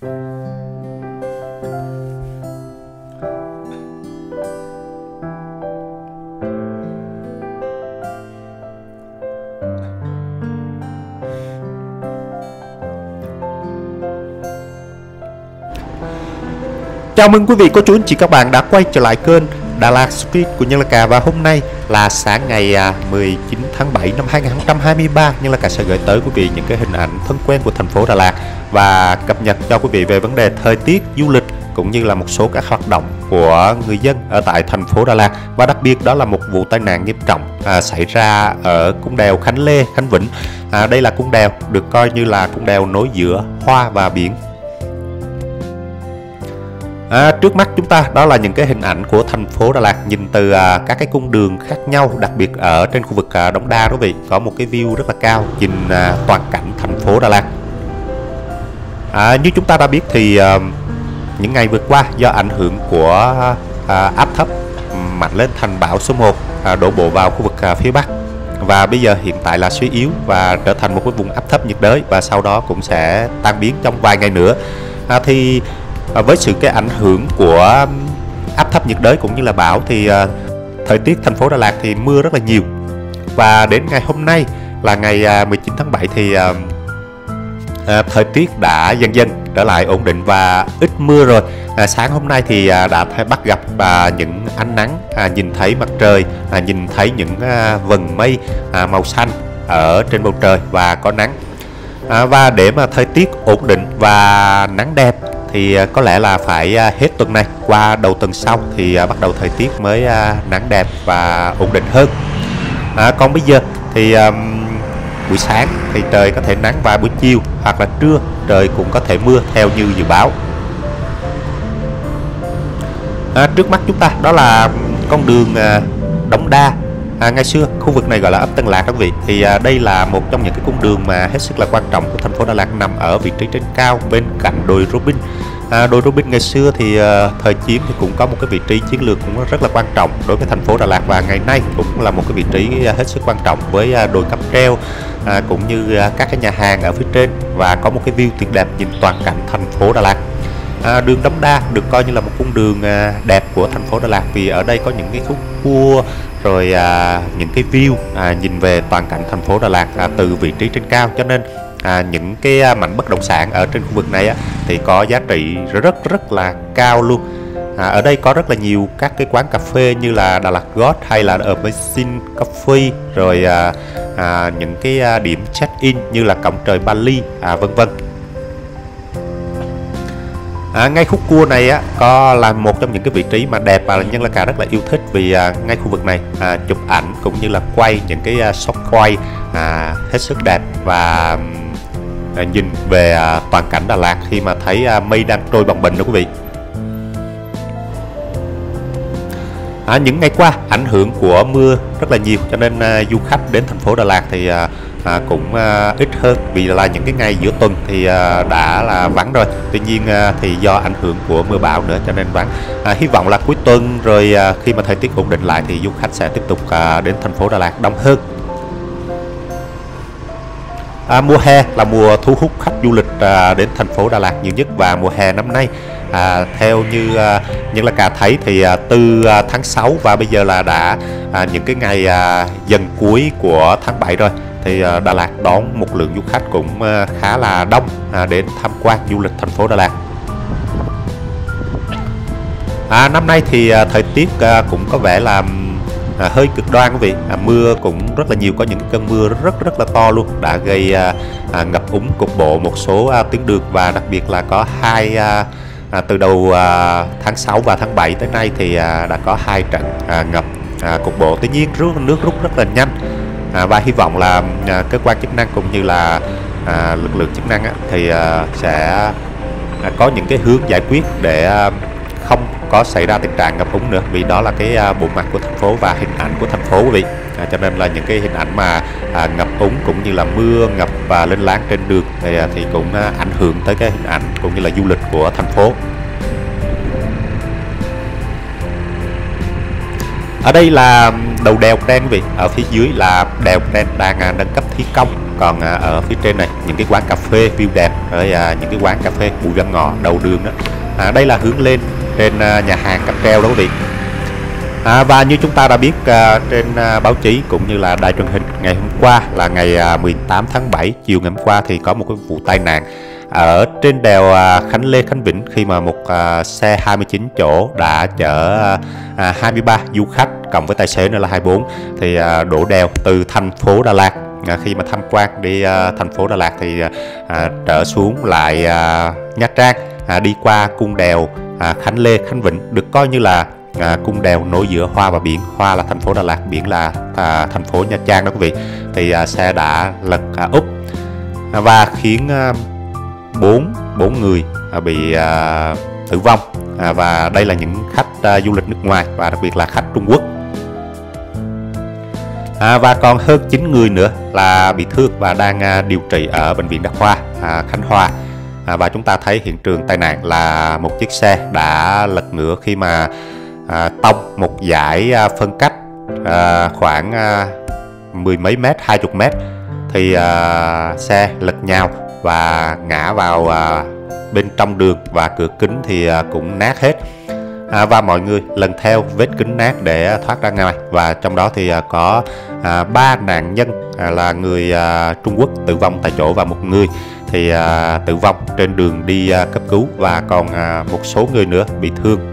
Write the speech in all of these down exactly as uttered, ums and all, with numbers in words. Chào mừng quý vị cô chú anh chị các bạn đã quay trở lại kênh Đà Lạt Street của Nhân Lạc Cà. Và hôm nay là sáng ngày mười chín tháng bảy năm hai nghìn không trăm hai mươi ba, Nhân Lạc Cà sẽ gửi tới quý vị những cái hình ảnh thân quen của thành phố Đà Lạt và cập nhật cho quý vị về vấn đề thời tiết, du lịch cũng như là một số các hoạt động của người dân ở tại thành phố Đà Lạt. Và đặc biệt đó là một vụ tai nạn nghiêm trọng à, xảy ra ở cung đèo Khánh Lê, Khánh Vĩnh. à, Đây là cung đèo được coi như là cung đèo nối giữa hoa và biển. À, trước mắt chúng ta đó là những cái hình ảnh của thành phố Đà Lạt nhìn từ à, các cái cung đường khác nhau, đặc biệt ở trên khu vực à, Đống Đa quý vị có một cái view rất là cao nhìn à, toàn cảnh thành phố Đà Lạt. À, như chúng ta đã biết thì à, những ngày vừa qua do ảnh hưởng của à, áp thấp mạnh lên thành bão số một à, đổ bộ vào khu vực à, phía Bắc, và bây giờ hiện tại là suy yếu và trở thành một cái vùng áp thấp nhiệt đới và sau đó cũng sẽ tan biến trong vài ngày nữa. à, thì À, với sự cái ảnh hưởng của áp thấp nhiệt đới cũng như là bão thì à, thời tiết thành phố Đà Lạt thì mưa rất là nhiều. Và đến ngày hôm nay là ngày à, mười chín tháng bảy thì à, à, thời tiết đã dần dần trở lại ổn định và ít mưa rồi. à, Sáng hôm nay thì à, đã bắt gặp à, những ánh nắng, à, nhìn thấy mặt trời, à, nhìn thấy những à, vầng mây à, màu xanh ở trên bầu trời và có nắng. à, Và để mà thời tiết ổn định và nắng đẹp thì có lẽ là phải hết tuần này qua đầu tuần sau thì bắt đầu thời tiết mới nắng đẹp và ổn định hơn. à, Còn bây giờ thì um, buổi sáng thì trời có thể nắng và buổi chiều hoặc là trưa trời cũng có thể mưa theo như dự báo. à, Trước mắt chúng ta đó là con đường Đống Đa. À, ngày xưa khu vực này gọi là ấp Tân Lạc các vị, thì à, đây là một trong những cái cung đường mà hết sức là quan trọng của thành phố Đà Lạt, nằm ở vị trí trên cao bên cạnh đồi Robin. à, Đồi Robin ngày xưa thì à, thời chiến thì cũng có một cái vị trí chiến lược cũng rất là quan trọng đối với thành phố Đà Lạt, và ngày nay cũng là một cái vị trí hết sức quan trọng với à, đồi cáp treo à, cũng như à, các cái nhà hàng ở phía trên và có một cái view tuyệt đẹp nhìn toàn cảnh thành phố Đà Lạt. À, đường Đống Đa được coi như là một cung đường à, đẹp của thành phố Đà Lạt vì ở đây có những cái khúc cua rồi à, những cái view à, nhìn về toàn cảnh thành phố Đà Lạt à, từ vị trí trên cao, cho nên à, những cái à, mảnh bất động sản ở trên khu vực này á, thì có giá trị rất rất là cao luôn. à, Ở đây có rất là nhiều các cái quán cà phê như là Đà Lạt God hay là Amazing Coffee, rồi à, à, những cái à, điểm check-in như là Cổng trời Bali à, vân vân. À, ngay khúc cua này á, có là một trong những cái vị trí mà đẹp và Nhân Lạc Cà rất là yêu thích vì à, ngay khu vực này à, chụp ảnh cũng như là quay những cái à, shot quay à, hết sức đẹp và à, nhìn về à, toàn cảnh Đà Lạt khi mà thấy à, mây đang trôi bồng bềnh đó quý vị. À, những ngày qua ảnh hưởng của mưa rất là nhiều cho nên à, du khách đến thành phố Đà Lạt thì à, À, cũng à, ít hơn vì là những cái ngày giữa tuần thì à, đã là vắng rồi. Tuy nhiên à, thì do ảnh hưởng của mưa bão nữa cho nên vắng. à, Hy vọng là cuối tuần rồi à, khi mà thời tiết ổn định lại thì du khách sẽ tiếp tục à, đến thành phố Đà Lạt đông hơn. à, Mùa hè là mùa thu hút khách du lịch à, đến thành phố Đà Lạt nhiều nhất, và mùa hè năm nay à, theo như à, Nhân Lạc Cà thấy thì à, từ à, tháng sáu và bây giờ là đã à, những cái ngày à, dần cuối của tháng bảy rồi thì Đà Lạt đón một lượng du khách cũng khá là đông đến tham quan du lịch thành phố Đà Lạt. à, Năm nay thì thời tiết cũng có vẻ là hơi cực đoan quý vị. à, Mưa cũng rất là nhiều, có những cơn mưa rất rất là to luôn, đã gây ngập úng cục bộ một số tuyến đường, và đặc biệt là có hai từ đầu tháng sáu và tháng bảy tới nay thì đã có hai trận ngập cục bộ. Tuy nhiên nước rút rất là nhanh. À, và hy vọng là à, cơ quan chức năng cũng như là à, lực lượng chức năng á, thì à, sẽ à, có những cái hướng giải quyết để à, không có xảy ra tình trạng ngập úng nữa, vì đó là cái à, bộ mặt của thành phố và hình ảnh của thành phố quý vị. à, Cho nên là những cái hình ảnh mà à, ngập úng cũng như là mưa ngập và lên láng trên đường thì, à, thì cũng à, ảnh hưởng tới cái hình ảnh cũng như là du lịch của thành phố. Ở đây là đầu đèo Prenn quý vị, ở phía dưới là đèo Prenn đang nâng cấp thi công Còn ở phía trên này những cái quán cà phê view đẹp, rồi những cái quán cà phê Bùi Văn Ngọ đầu đường đó. À, đây là hướng lên trên nhà hàng cáp treo đó quý vị. À, và như chúng ta đã biết à, trên à, báo chí cũng như là đài truyền hình, ngày hôm qua là ngày à, mười tám tháng bảy, chiều ngày hôm qua thì có một cái vụ tai nạn ở trên đèo à, Khánh Lê Khánh Vĩnh, khi mà một à, xe hai mươi chín chỗ đã chở à, hai mươi ba du khách cộng với tài xế nữa là hai mươi bốn thì à, đổ đèo từ thành phố Đà Lạt. À, khi mà tham quan đi à, thành phố Đà Lạt thì à, trở xuống lại à, Nha Trang, à, đi qua cung đèo à, Khánh Lê Khánh Vĩnh, được coi như là À, cung đèo nối giữa hoa và biển. Hoa là thành phố Đà Lạt, biển là à, thành phố Nha Trang đó quý vị. Thì à, xe đã lật à, úp à, và khiến bốn à, bốn người à, bị à, tử vong, à, và đây là những khách à, du lịch nước ngoài và đặc biệt là khách Trung Quốc. À, và còn hơn chín người nữa là bị thương và đang à, điều trị ở bệnh viện Đa khoa à, Khánh Hòa. À, và chúng ta thấy hiện trường tai nạn là một chiếc xe đã lật ngửa khi mà À, tông một dải à, phân cách à, khoảng à, mười mấy mét, hai mươi mét thì à, xe lật nhào và ngã vào à, bên trong đường, và cửa kính thì à, cũng nát hết, à, và mọi người lần theo vết kính nát để thoát ra ngoài, và trong đó thì à, có à, ba nạn nhân à, là người à, Trung Quốc tử vong tại chỗ, và một người thì à, tử vong trên đường đi à, cấp cứu, và còn à, một số người nữa bị thương.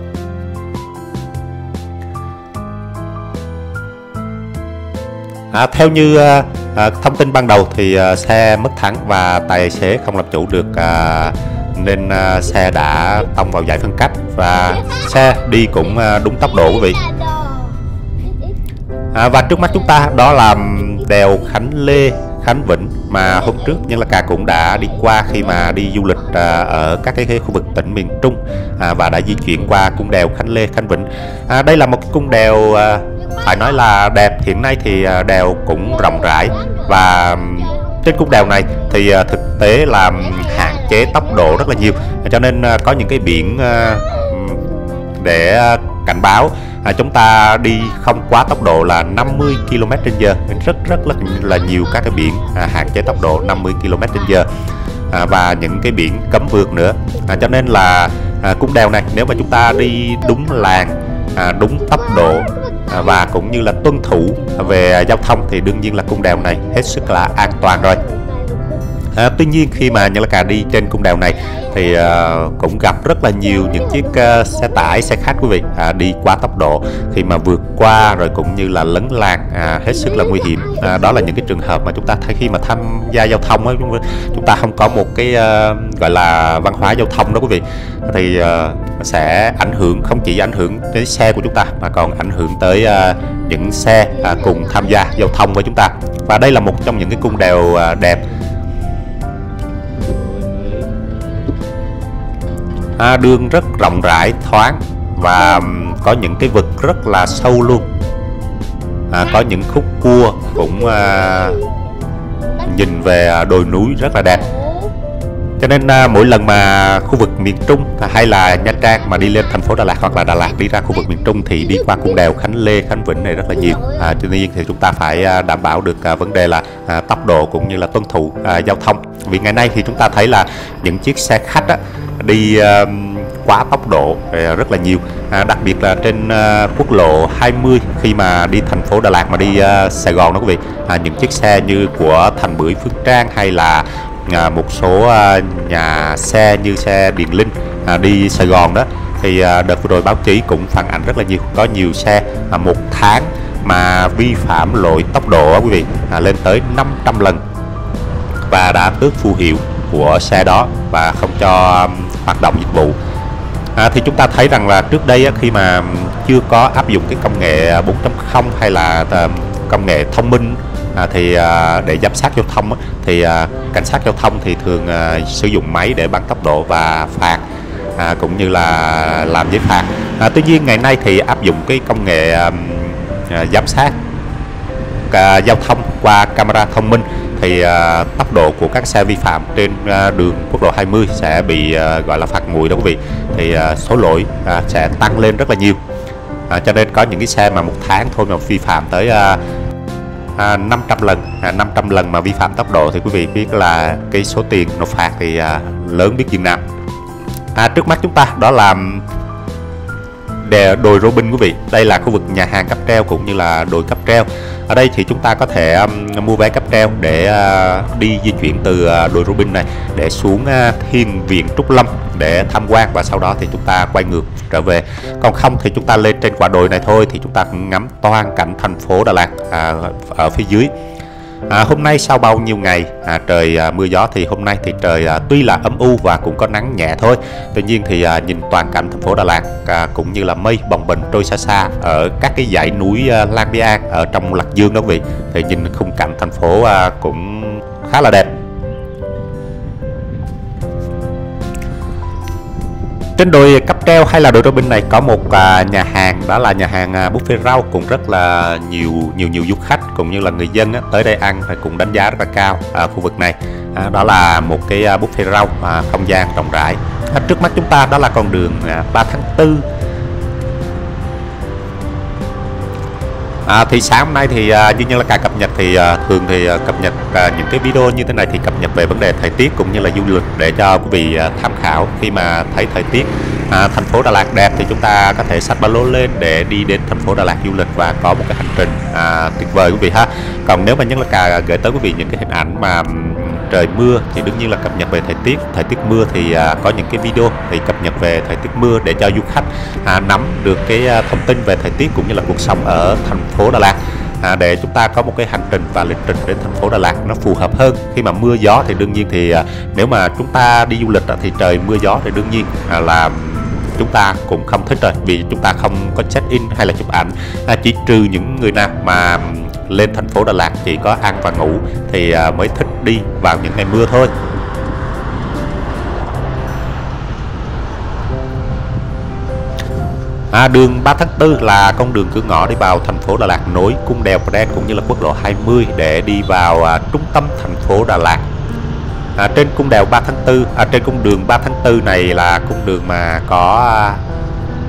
À, theo như à, thông tin ban đầu thì à, xe mất thắng và tài xế không làm chủ được, à, nên à, xe đã tông vào dải phân cách, và xe đi cũng à, đúng tốc độ quý vị. À, và trước mắt chúng ta đó là đèo Khánh Lê Khánh Vĩnh mà hôm trước Nhân Lạc Cà cũng đã đi qua khi mà đi du lịch à, ở các cái khu vực tỉnh miền Trung, à, và đã di chuyển qua cung đèo Khánh Lê Khánh Vĩnh. À, đây là một cái cung đèo à, phải nói là đẹp. Hiện nay thì đèo cũng rộng rãi, và trên cung đèo này thì thực tế là hạn chế tốc độ rất là nhiều, cho nên có những cái biển để cảnh báo chúng ta đi không quá tốc độ là năm mươi ki lô mét trên giờ. Rất rất là, là nhiều các cái biển hạn chế tốc độ năm mươi ki lô mét trên giờ và những cái biển cấm vượt nữa, cho nên là cung đèo này nếu mà chúng ta đi đúng làn, đúng tốc độ và cũng như là tuân thủ về giao thông thì đương nhiên là cung đèo này hết sức là an toàn rồi. À, tuy nhiên khi mà Nhân Lạc Cà đi trên cung đèo này thì à, cũng gặp rất là nhiều những chiếc à, xe tải, xe khách quý vị, à, đi quá tốc độ khi mà vượt qua rồi cũng như là lấn làn, à, hết sức là nguy hiểm. À, đó là những cái trường hợp mà chúng ta thấy khi mà tham gia giao thông ấy, chúng ta không có một cái à, gọi là văn hóa giao thông đó quý vị, thì à, sẽ ảnh hưởng, không chỉ ảnh hưởng tới xe của chúng ta mà còn ảnh hưởng tới à, những xe à, cùng tham gia giao thông với chúng ta. Và đây là một trong những cái cung đèo à, đẹp. À, đường rất rộng rãi, thoáng và có những cái vực rất là sâu luôn, à, có những khúc cua cũng à, nhìn về đồi núi rất là đẹp. Cho nên à, mỗi lần mà khu vực miền Trung hay là Nha Trang mà đi lên thành phố Đà Lạt hoặc là Đà Lạt đi ra khu vực miền Trung thì đi qua cung đèo Khánh Lê Khánh Vĩnh này rất là nhiều. À, tuy nhiên thì chúng ta phải à, đảm bảo được à, vấn đề là à, tốc độ cũng như là tuân thủ à, giao thông. Vì ngày nay thì chúng ta thấy là những chiếc xe khách á, đi uh, quá tốc độ uh, rất là nhiều, uh, đặc biệt là trên uh, quốc lộ hai mươi khi mà đi thành phố Đà Lạt mà đi uh, Sài Gòn đó quý vị. Uh, những chiếc xe như của Thành Bưởi, Phương Trang hay là uh, một số uh, nhà xe như xe Điện Linh uh, đi Sài Gòn đó, thì uh, đợt vừa rồi báo chí cũng phản ảnh rất là nhiều, có nhiều xe uh, một tháng mà vi phạm lỗi tốc độ uh, quý vị, uh, lên tới năm trăm lần và đã tước phù hiệu của xe đó và không cho um, hoạt động dịch vụ. À, thì chúng ta thấy rằng là trước đây á, khi mà chưa có áp dụng cái công nghệ bốn chấm không hay là uh, công nghệ thông minh à, thì uh, để giám sát giao thông á, thì uh, cảnh sát giao thông thì thường uh, sử dụng máy để bắn tốc độ và phạt, à, cũng như là làm giấy phạt. À, tuy nhiên ngày nay thì áp dụng cái công nghệ um, uh, giám sát uh, giao thông qua camera thông minh thì à, tốc độ của các xe vi phạm trên à, đường quốc lộ hai mươi sẽ bị à, gọi là phạt nguội đó quý vị. Thì à, số lỗi à, sẽ tăng lên rất là nhiều, à, cho nên có những cái xe mà một tháng thôi mà vi phạm tới à, à, năm trăm lần, à, năm trăm lần mà vi phạm tốc độ thì quý vị biết là cái số tiền nộp phạt thì à, lớn biết chừng nào. À, trước mắt chúng ta đó là đồi Robin quý vị. Đây là khu vực nhà hàng cáp treo cũng như là đồi cáp treo. Ở đây thì chúng ta có thể um, mua vé cáp treo để uh, đi di chuyển từ uh, đồi Robin này để xuống uh, Thiền viện Trúc Lâm để tham quan, và sau đó thì chúng ta quay ngược trở về. Còn không thì chúng ta lên trên quả đồi này thôi thì chúng ta ngắm toàn cảnh thành phố Đà Lạt à, ở phía dưới. À, hôm nay sau bao nhiêu ngày à, trời à, mưa gió thì hôm nay thì trời à, tuy là âm u và cũng có nắng nhẹ thôi. Tuy nhiên thì à, nhìn toàn cảnh thành phố Đà Lạt à, cũng như là mây bồng bềnh trôi xa xa ở các cái dãy núi à, Lang Biang ở trong Lạc Dương đó quý vị, thì nhìn khung cảnh thành phố à, cũng khá là đẹp. Trên đồi cáp treo hay là đồi Robin này có một à, nhà hàng, đó là nhà hàng à, buffet rau, cũng rất là nhiều nhiều nhiều du khách cũng như là người dân á, tới đây ăn thì cũng đánh giá rất là cao à, khu vực này. À, đó là một cái à, buffet rau à, không gian rộng rãi. À, trước mắt chúng ta đó là con đường à, ba tháng tư. À, thì sáng hôm nay thì à, như Nhân Lạc Cà cập nhật thì à, thường thì à, cập nhật à, những cái video như thế này thì cập nhật về vấn đề thời tiết cũng như là du lịch để cho quý vị à, tham khảo. Khi mà thấy thời tiết à, thành phố Đà Lạt đẹp thì chúng ta có thể xách ba lô lên để đi đến thành phố Đà Lạt du lịch và có một cái hành trình à, tuyệt vời quý vị ha. Còn nếu mà Nhân Lạc Cà gửi tới quý vị những cái hình ảnh mà trời mưa thì đương nhiên là cập nhật về thời tiết thời tiết mưa thì à, có những cái video thì cập nhật về thời tiết mưa để cho du khách à, nắm được cái à, thông tin về thời tiết cũng như là cuộc sống ở thành phố Đà Lạt à, để chúng ta có một cái hành trình và lịch trình đến thành phố Đà Lạt nó phù hợp hơn. Khi mà mưa gió thì đương nhiên thì à, nếu mà chúng ta đi du lịch à, thì trời mưa gió thì đương nhiên à, là chúng ta cũng không thích rồi, vì chúng ta không có check in hay là chụp ảnh à, chỉ trừ những người nào mà lên thành phố Đà Lạt chỉ có ăn và ngủ thì à, mới thích đi vào những ngày mưa thôi. À, đường ba tháng tư là con đường cửa ngõ đi vào thành phố Đà Lạt, nối cung đèo Prenn cũng như là quốc lộ hai mươi để đi vào à, trung tâm thành phố Đà Lạt. À, trên cung đèo ba tháng tư, à, trên cung đường ba tháng tư này là cung đường mà có à,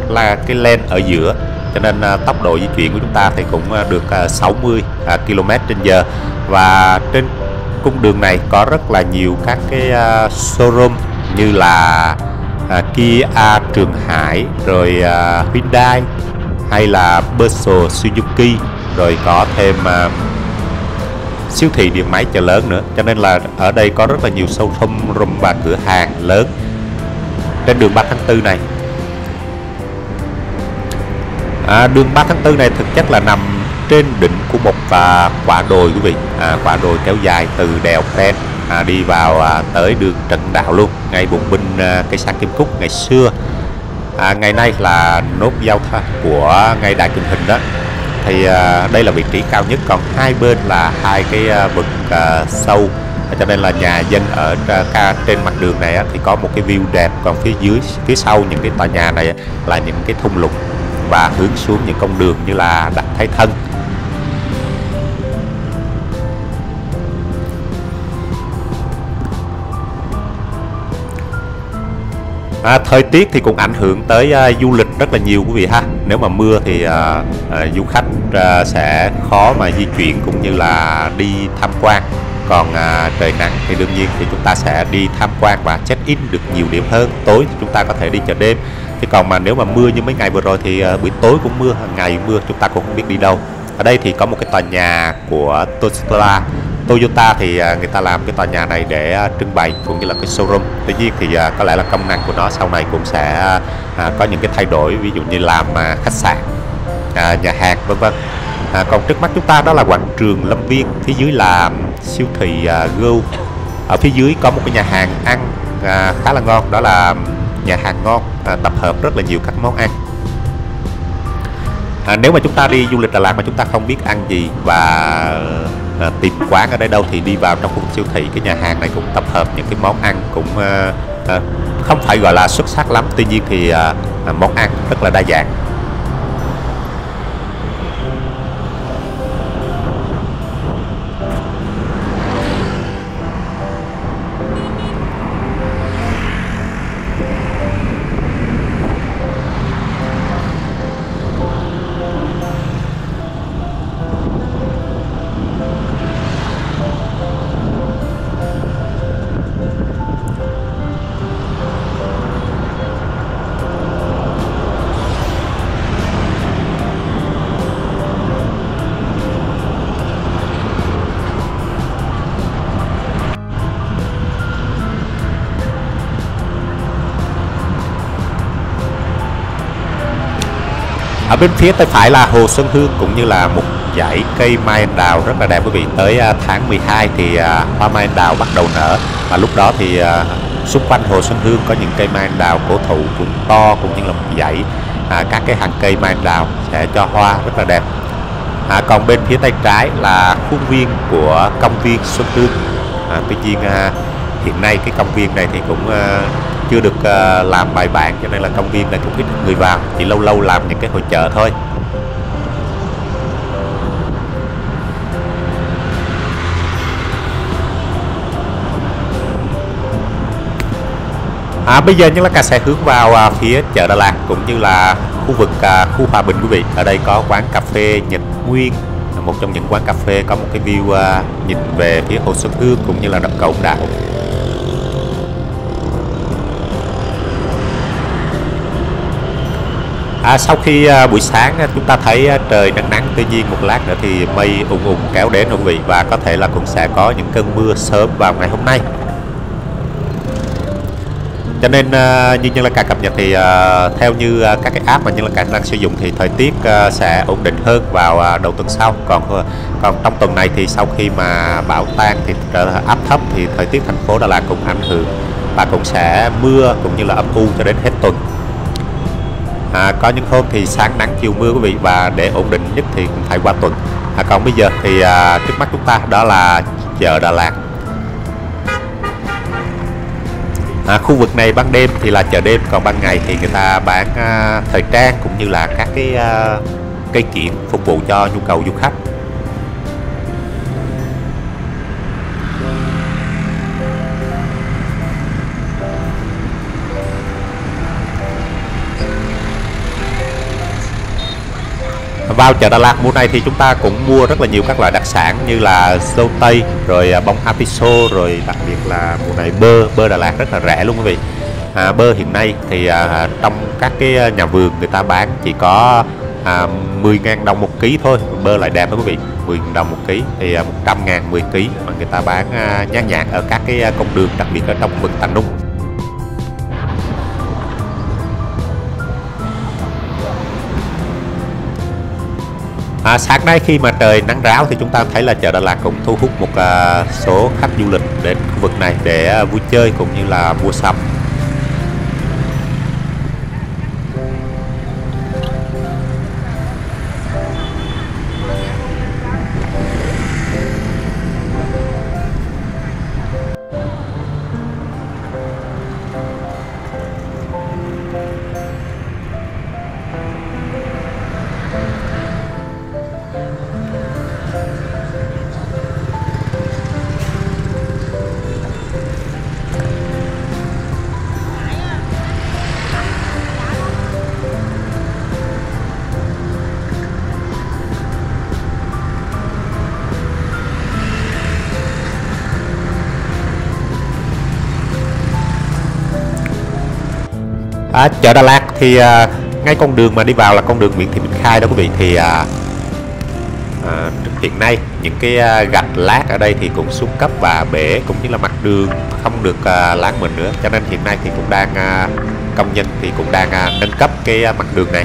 là cái lane ở giữa, cho nên à, tốc độ di chuyển của chúng ta thì cũng à, được à, sáu mươi ki lô mét trên giờ. Và trên cung đường này có rất là nhiều các cái uh, showroom như là uh, Kia Trường Hải, rồi uh, Hyundai hay là Bơ Sô Suzuki, rồi có thêm uh, siêu thị điện máy Chợ Lớn nữa. Cho nên là ở đây có rất là nhiều showroom và cửa hàng lớn trên đường ba tháng tư này. À, đường ba tháng tư này thực chất là nằm trên đỉnh của một à, quả đồi quý vị, à, quả đồi kéo dài từ đèo Prenn à, đi vào à, tới đường Trần Đạo luôn, ngay Bùng Binh, à, cây Sang Kim Cúc ngày xưa. À, ngày nay là nốt giao thoa của ngay Đài Truyền Hình đó. Thì à, đây là vị trí cao nhất, còn hai bên là hai cái à, vực à, sâu, cho nên là nhà dân ở à, trên mặt đường này á, thì có một cái view đẹp, còn phía dưới phía sau những cái tòa nhà này là những cái thung lũng và hướng xuống những con đường như là Đặng Thái Thân. À, thời tiết thì cũng ảnh hưởng tới à, du lịch rất là nhiều quý vị ha. Nếu mà mưa thì à, à, du khách à, sẽ khó mà di chuyển cũng như là đi tham quan. Còn à, trời nắng thì đương nhiên thì chúng ta sẽ đi tham quan và check in được nhiều điểm hơn. Tối thì chúng ta có thể đi chợ đêm. Thì còn mà nếu mà mưa như mấy ngày vừa rồi thì à, buổi tối cũng mưa, ngày mưa chúng ta cũng không biết đi đâu. Ở đây thì có một cái tòa nhà của Toyota. Toyota thì người ta làm cái tòa nhà này để trưng bày cũng như là cái showroom. Tuy nhiên thì có lẽ là công năng của nó sau này cũng sẽ có những cái thay đổi, ví dụ như làm khách sạn, nhà hàng vân vân. Còn trước mắt chúng ta đó là quảng trường Lâm Viên, phía dưới là siêu thị Go. Ở phía dưới có một cái nhà hàng ăn khá là ngon, đó là nhà hàng ngon tập hợp rất là nhiều các món ăn. À, nếu mà chúng ta đi du lịch Đà Lạt mà chúng ta không biết ăn gì và à, tìm quán ở đây đâu thì đi vào trong khu vực siêu thị, cái nhà hàng này cũng tập hợp những cái món ăn cũng à, à, không phải gọi là xuất sắc lắm, tuy nhiên thì à, à, món ăn rất là đa dạng. Ở bên phía tay phải là Hồ Xuân Hương cũng như là một dãy cây mai anh đào rất là đẹp quý vị. Tới tháng mười hai thì hoa mai anh đào bắt đầu nở, và lúc đó thì xung quanh Hồ Xuân Hương có những cây mai anh đào cổ thụ cũng to, cũng như là một dãy à, các cái hàng cây mai anh đào sẽ cho hoa rất là đẹp. À, còn bên phía tay trái là khuôn viên của công viên Xuân Hương. À, tuy nhiên à, hiện nay cái công viên này thì cũng à, chưa được à, làm bài bản, cho nên là công viên này cũng ít người vào, chỉ lâu lâu làm những cái hội chợ thôi. À, bây giờ Nhân Lạc Cà sẽ hướng vào à, phía chợ Đà Lạt cũng như là khu vực à, khu Hòa Bình quý vị. Ở đây có quán cà phê Nhật Nguyên, một trong những quán cà phê có một cái view à, nhìn về phía Hồ Xuân Hương cũng như là đập cầu Đạo. À, sau khi à, buổi sáng chúng ta thấy à, trời nắng nắng, tuy nhiên một lát nữa thì mây ùn ùn kéo đến quý vị, và có thể là cũng sẽ có những cơn mưa sớm vào ngày hôm nay. Cho nên như Nhân Lạc Cà cập nhật thì uh, theo như uh, các cái app mà Nhân Lạc Cà đang sử dụng thì thời tiết uh, sẽ ổn định hơn vào uh, đầu tuần sau. Còn uh, còn trong tuần này thì sau khi mà bão tan thì uh, áp thấp thì thời tiết thành phố Đà Lạt cũng ảnh hưởng và cũng sẽ mưa cũng như là âm u cho đến hết tuần. À, có những hôm thì sáng nắng chiều mưa quý vị, và để ổn định nhất thì cũng phải qua tuần. À, còn bây giờ thì uh, trước mắt chúng ta đó là chợ Đà Lạt. À, khu vực này ban đêm thì là chợ đêm, còn ban ngày thì người ta bán à, thời trang cũng như là các cái à, cây kiểng phục vụ cho nhu cầu du khách. Vào chợ Đà Lạt mùa này thì chúng ta cũng mua rất là nhiều các loại đặc sản như là dâu tây, rồi bông artiso, rồi đặc biệt là mùa này bơ, bơ Đà Lạt rất là rẻ luôn quý vị. À, bơ hiện nay thì à, trong các cái nhà vườn người ta bán chỉ có à, mười nghìn đồng một ký thôi, bơ lại đẹp đó quý vị, mười nghìn đồng một ký thì à, một trăm nghìn mười ký, mà người ta bán à, nhát nhạt ở các cái con đường, đặc biệt ở trong vực Tà Nung. À, sáng nay khi mà trời nắng ráo thì chúng ta thấy là chợ Đà Lạt cũng thu hút một uh, số khách du lịch đến khu vực này để uh, vui chơi cũng như là mua sắm. À, chợ Đà Lạt thì à, ngay con đường mà đi vào là con đường Nguyễn Thị Minh Khai đó quý vị, thì à, à, hiện nay những cái à, gạch lát ở đây thì cũng xuống cấp và bể cũng như là mặt đường không được à, láng mình nữa, cho nên hiện nay thì cũng đang à, công nhân thì cũng đang à, nâng cấp cái à, mặt đường này.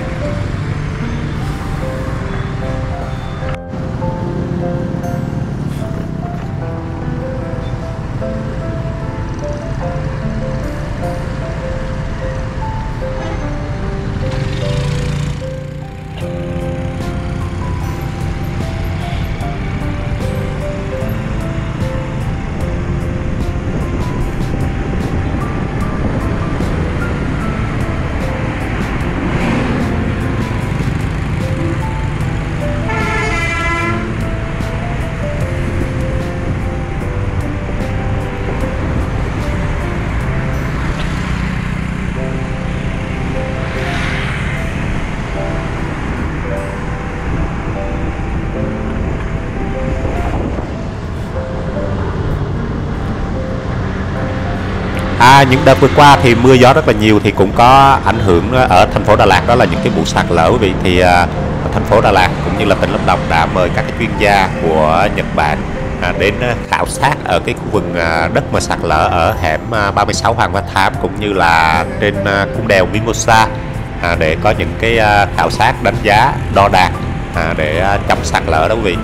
À, những đợt vừa qua thì mưa gió rất là nhiều thì cũng có ảnh hưởng ở thành phố Đà Lạt, đó là những cái vụ sạt lở quý vị. Thì à, thành phố Đà Lạt cũng như là tỉnh Lâm Đồng đã mời các cái chuyên gia của Nhật Bản à, đến khảo sát ở cái khu vực à, đất mà sạt lở ở hẻm à, ba mươi sáu Hoàng Văn Thám cũng như là trên à, cung đèo Mimosa à, để có những cái à, khảo sát, đánh giá, đo đạc à, để à, chống sạt lở đó quý vị.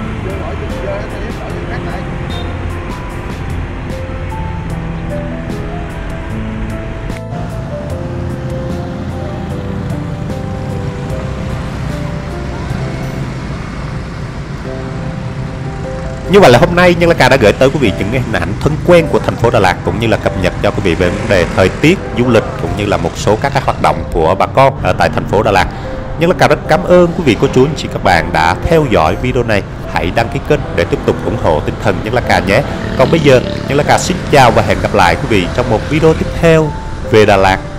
Như vậy là hôm nay Nhân Lạc Cà đã gửi tới quý vị những cái hình ảnh thân quen của thành phố Đà Lạt, cũng như là cập nhật cho quý vị về vấn đề thời tiết, du lịch, cũng như là một số các, các hoạt động của bà con ở tại thành phố Đà Lạt. Nhân Lạc Cà rất cảm ơn quý vị, cô chú, anh chị, các bạn đã theo dõi video này. Hãy đăng ký kênh để tiếp tục ủng hộ tinh thần Nhân Lạc Cà nhé. Còn bây giờ Nhân Lạc Cà xin chào và hẹn gặp lại quý vị trong một video tiếp theo về Đà Lạt.